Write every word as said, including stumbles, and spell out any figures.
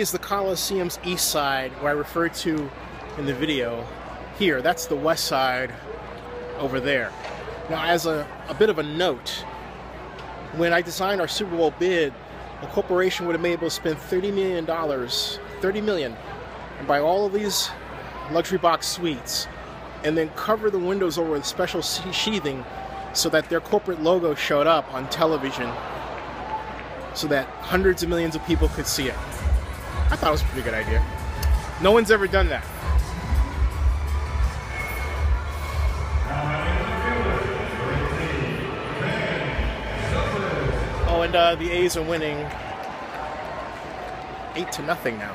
see is the Coliseum's east side, where I referred to in the video here. That's the west side over there. Now, as a, a bit of a note, when I designed our Super Bowl bid, the corporation would have been able to spend thirty million dollars, thirty million dollars, and buy all of these luxury box suites, and then cover the windows over with special sheathing so that their corporate logo showed up on television so that hundreds of millions of people could see it. I thought it was a pretty good idea. No one's ever done that. Oh, and uh, the A's are winning eight to nothing now.